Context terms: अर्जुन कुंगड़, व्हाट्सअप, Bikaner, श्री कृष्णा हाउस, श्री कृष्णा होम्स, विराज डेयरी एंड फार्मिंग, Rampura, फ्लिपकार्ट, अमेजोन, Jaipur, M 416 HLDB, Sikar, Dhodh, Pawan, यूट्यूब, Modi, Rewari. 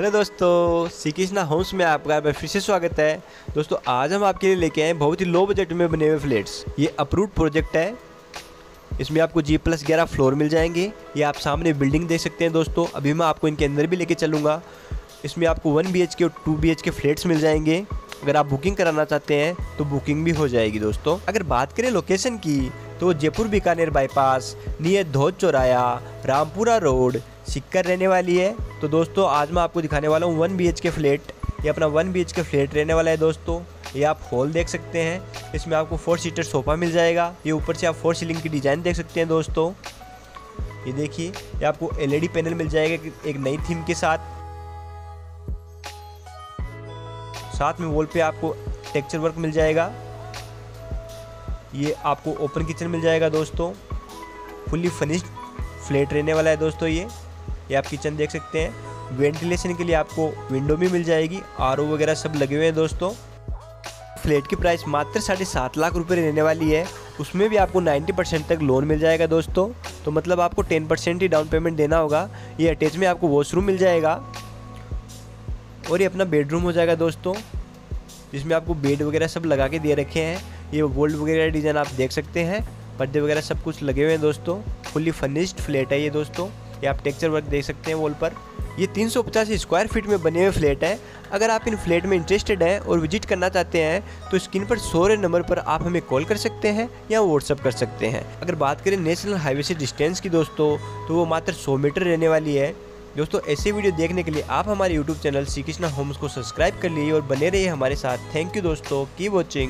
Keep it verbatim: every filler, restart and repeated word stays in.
Hello दोस्तों, श्री कृष्णा हाउस में आपका फिर से स्वागत है। दोस्तों आज हम आपके लिए लेके आए हैं बहुत ही लो बजट में बने हुए फ्लैट्स। ये अप्रूव्ड प्रोजेक्ट है, इसमें आपको जी प्लस ग्यारह फ्लोर मिल जाएंगे। ये आप सामने बिल्डिंग देख सकते हैं दोस्तों, अभी मैं आपको इनके अंदर भी लेके चलूँगा। इसमें आपको वन बी एच के और two B H K flats मिल जाएंगे। अगर आप बुकिंग कराना चाहते हैं तो बुकिंग भी हो जाएगी दोस्तों। अगर बात करें लोकेशन की तो जयपुर बीकानेर बाईपास नियर धोध चौराया रामपुरा रोड सिक्कर रहने वाली है। तो दोस्तों आज मैं आपको दिखाने वाला हूँ one B H K flat. ये अपना one B H K flat रहने वाला है दोस्तों। ये आप हॉल देख सकते हैं, इसमें आपको फोर सीटर सोफ़ा मिल जाएगा। ये ऊपर से आप फोर सीलिंग की डिज़ाइन देख सकते हैं दोस्तों। ये देखिए, ये आपको एल ई डी पैनल मिल जाएगा एक नई थीम के साथ। साथ में वॉल पे आपको टेक्सचर वर्क मिल जाएगा। ये आपको ओपन किचन मिल जाएगा दोस्तों। फुल्ली फर्निश्ड फ्लैट रहने वाला है दोस्तों। ये ये आप किचन देख सकते हैं। वेंटिलेशन के लिए आपको विंडो भी मिल जाएगी। आर ओ वगैरह सब लगे हुए हैं दोस्तों। फ्लैट की प्राइस मात्र साढ़े सात लाख रुपए रहने वाली है। उसमें भी आपको नाइन्टी परसेंट तक लोन मिल जाएगा दोस्तों। तो मतलब आपको टेन परसेंट ही डाउन पेमेंट देना होगा। ये अटैच में आपको वॉशरूम मिल जाएगा और ये अपना बेडरूम हो जाएगा दोस्तों, जिसमें आपको बेड वगैरह सब लगा के दे रखे हैं। ये गोल्ड वगैरह डिज़ाइन आप देख सकते हैं। पर्दे वगैरह सब कुछ लगे हुए हैं दोस्तों। फुली फर्निश्ड फ्लैट है ये दोस्तों। ये आप टेक्सचर वर्क देख सकते हैं वॉल पर। ये तीन सौ पचास स्क्वायर फीट में बने हुए फ्लैट है। अगर आप इन फ्लैट में इंटरेस्टेड हैं और विजिट करना चाहते हैं तो स्क्रीन पर शो हो रहे नंबर पर आप हमें कॉल कर सकते हैं या व्हाट्सअप कर सकते हैं। अगर बात करें नेशनल हाईवे से डिस्टेंस की दोस्तों, तो वो मात्र सौ मीटर रहने वाली है। दोस्तों ऐसे वीडियो देखने के लिए आप हमारे यूट्यूब channel श्री कृष्णा होम्स को सब्सक्राइब कर लीजिए और बने रहिए हमारे साथ। थैंक यू दोस्तों, कीप वॉचिंग।